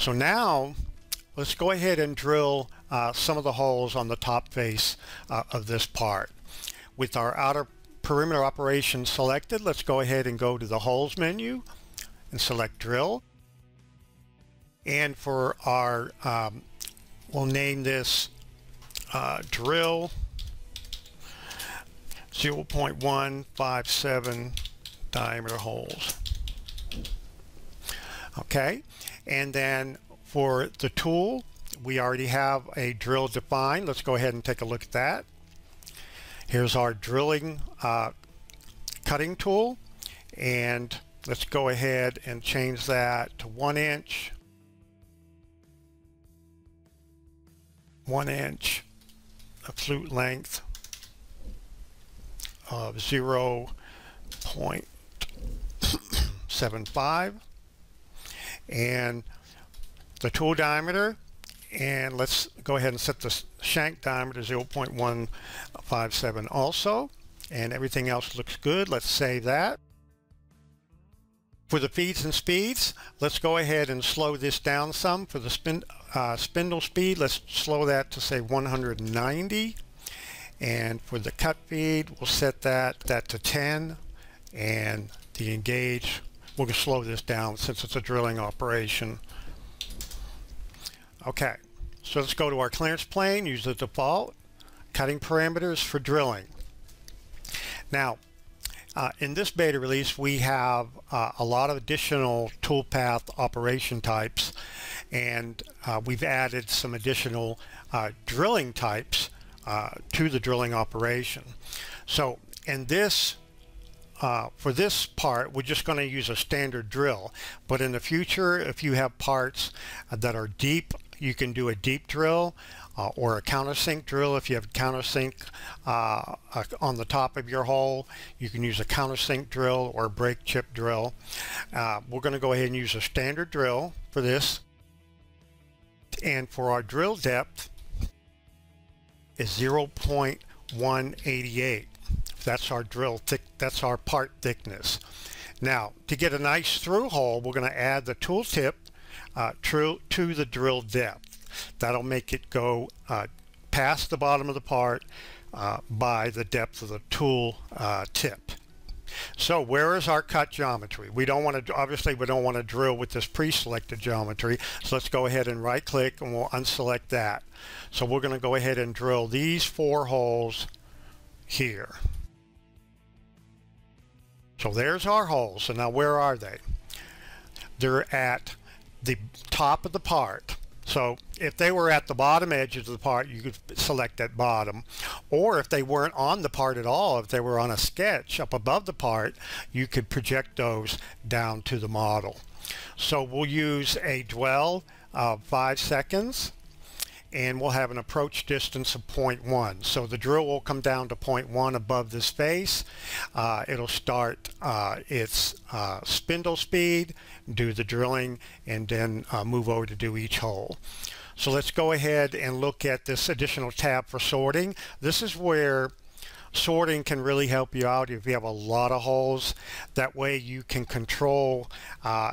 So now let's go ahead and drill some of the holes on the top face of this part. With our outer perimeter operation selected, let's go ahead and go to the holes menu and select drill. And for our, we'll name this drill 0.157 diameter holes. Okay, and then for the tool, we already have a drill defined. Let's go ahead and take a look at that. Here's our drilling cutting tool, and let's go ahead and change that to 1 inch, 1 inch, a flute length of 0.75, and the tool diameter, and let's go ahead and set the shank diameter 0.157 also, and everything else looks good. Let's save that. For the feeds and speeds, let's go ahead and slow this down some. For the spindle speed, let's slow that to say 190, and for the cut feed, we'll set that to 10, and the engage, we'll slow this down since it's a drilling operation. Okay, so let's go to our clearance plane, use the default, cutting parameters for drilling. Now, in this beta release, we have a lot of additional toolpath operation types, and we've added some additional drilling types to the drilling operation. So, in this for this part, we're just going to use a standard drill, but in the future, if you have parts that are deep, you can do a deep drill or a countersink drill. If you have countersink on the top of your hole, you can use a countersink drill or a break chip drill. We're going to go ahead and use a standard drill for this. And for our drill depth is 0.188. That's our drill thick, that's our part thickness. Now, to get a nice through hole, we're going to add the tool tip to the drill depth. That'll make it go past the bottom of the part by the depth of the tool tip. So where is our cut geometry? We don't want to, obviously we don't want to drill with this pre-selected geometry, so let's go ahead and right click and we'll unselect that. So we're going to go ahead and drill these 4 holes here. So there's our holes. So now where are they? They're at the top of the part. So if they were at the bottom edge of the part, you could select that bottom. Or if they weren't on the part at all, if they were on a sketch up above the part, you could project those down to the model. So we'll use a dwell of 5 seconds, and we'll have an approach distance of 0.1. So the drill will come down to 0.1 above this face. It'll start its spindle speed, do the drilling, and then move over to do each hole. So let's go ahead and look at this additional tab for sorting. This is where sorting can really help you out if you have a lot of holes. That way you can control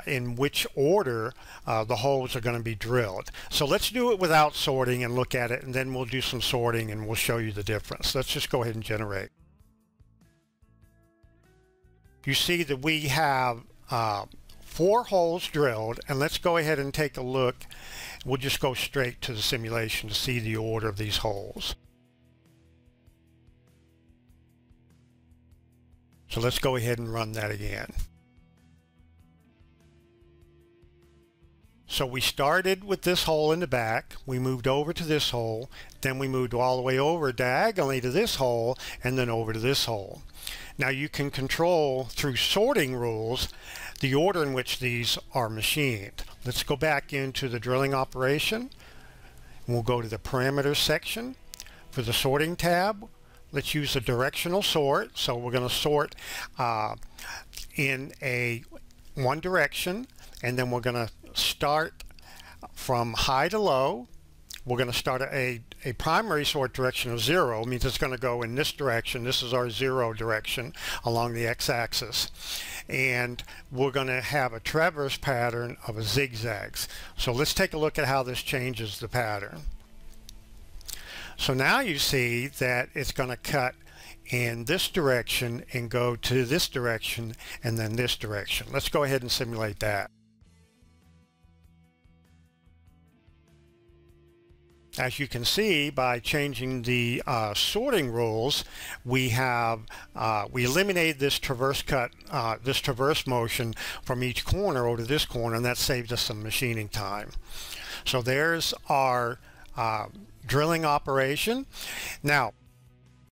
in which order the holes are going to be drilled. So let's do it without sorting and look at it, and then we'll do some sorting and we'll show you the difference. Let's just go ahead and generate. You see that we have 4 holes drilled, and let's go ahead and take a look. We'll just go straight to the simulation to see the order of these holes. So let's go ahead and run that again. So we started with this hole in the back, we moved over to this hole, then we moved all the way over diagonally to this hole, and then over to this hole. Now you can control through sorting rules the order in which these are machined. Let's go back into the drilling operation. We'll go to the parameters section. For the sorting tab, let's use a directional sort. So we're going to sort in one direction, and then we're going to start from high to low. we're going to start a primary sort direction of 0, means it's going to go in this direction. This is our 0 direction along the x-axis. And we're going to have a traverse pattern of a zigzags. So let's take a look at how this changes the pattern. So now you see that it's going to cut in this direction and go to this direction and then this direction. Let's go ahead and simulate that. As you can see, by changing the sorting rules, we eliminated this traverse cut, this traverse motion from each corner over to this corner, and that saved us some machining time. So there's our drilling operation. Now,